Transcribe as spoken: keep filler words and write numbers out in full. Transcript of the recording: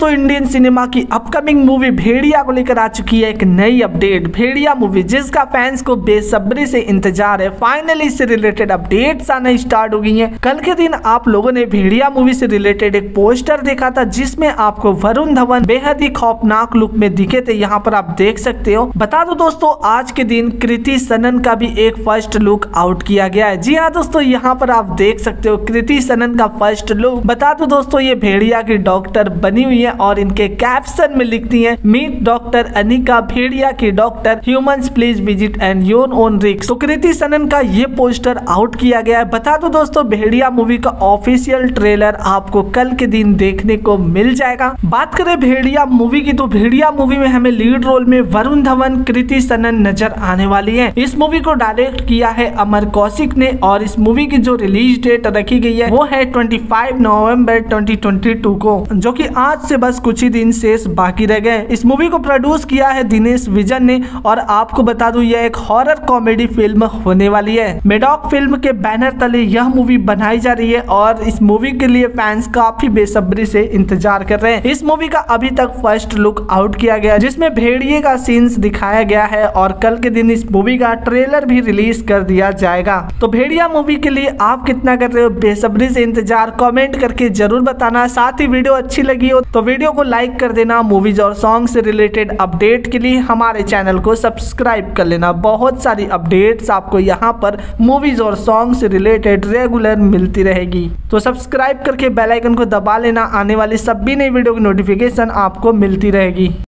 तो Indian cinema की upcoming movie Bhediya को लेकर आ चुकी है एक नई अपडेट। भेड़िया मूवी जिसका फैंस को बेसब्री से इंतजार है, फाइनली इससे रिलेटेड अपडेट्स आने स्टार्ट हो गई हैं। कल के दिन आप लोगों ने भेड़िया मूवी से रिलेटेड एक पोस्टर देखा था जिसमें आपको वरुण धवन बेहद ही खौफनाक लुक में दिखे थे, यहाँ पर आप देख सकते हो। बता दो दोस्तों, आज के दिन कृति सनन का भी एक फर्स्ट लुक आउट किया गया है। जी हाँ दोस्तों, यहाँ पर आप देख सकते हो कृति सनन का फर्स्ट लुक। बता दो दोस्तों, ये भेड़िया की डॉक्टर बनी हुई है और इनके कैप्शन में लिखती हैं मीट डॉक्टर अनिका भेड़िया के doctor humans please visit and your own risk. तो कृति सनन का ये पोस्टर आउट किया गया है। बता दो दोस्तों, भेड़िया मूवी का ऑफिशियल ट्रेलर आपको कल के दिन देखने को मिल जाएगा। बात करें भेड़िया मूवी की तो भेड़िया मूवी में हमें लीड रोल में वरुण धवन कृति सनन नजर आने वाली है। इस मूवी को डायरेक्ट किया है अमर कौशिक ने और इस मूवी की जो रिलीज डेट रखी गई है वो है twenty five November twenty twenty two को, जो की आज से बस कुछ ही दिन शेष बाकी रह गए। इस मूवी को प्रोड्यूस किया है दिनेश विजन ने और आपको बता दूं यह एक हॉरर कॉमेडी फिल्म होने वाली है। मेडॉक फिल्म के बैनर तले यह मूवी बनाई जा रही है और इस मूवी के लिए फैंस काफी बेसब्री से इंतजार कर रहे हैं। इस मूवी का अभी तक फर्स्ट लुक आउट किया गया जिसमें भेड़िए का सीन्स दिखाया गया है और कल के दिन इस मूवी का ट्रेलर भी रिलीज कर दिया जाएगा। तो भेड़िया मूवी के लिए आप कितना कर रहे हो बेसब्री से इंतजार, कॉमेंट करके जरूर बताना। साथ ही वीडियो अच्छी लगी हो तो वीडियो को लाइक कर देना। मूवीज और सॉन्ग से रिलेटेड अपडेट के लिए हमारे चैनल को सब्सक्राइब कर लेना। बहुत सारी अपडेट्स आपको यहाँ पर मूवीज और सॉन्ग से रिलेटेड रेगुलर मिलती रहेगी, तो सब्सक्राइब करके बेल आइकन को दबा लेना। आने वाली सभी नई वीडियो की नोटिफिकेशन आपको मिलती रहेगी।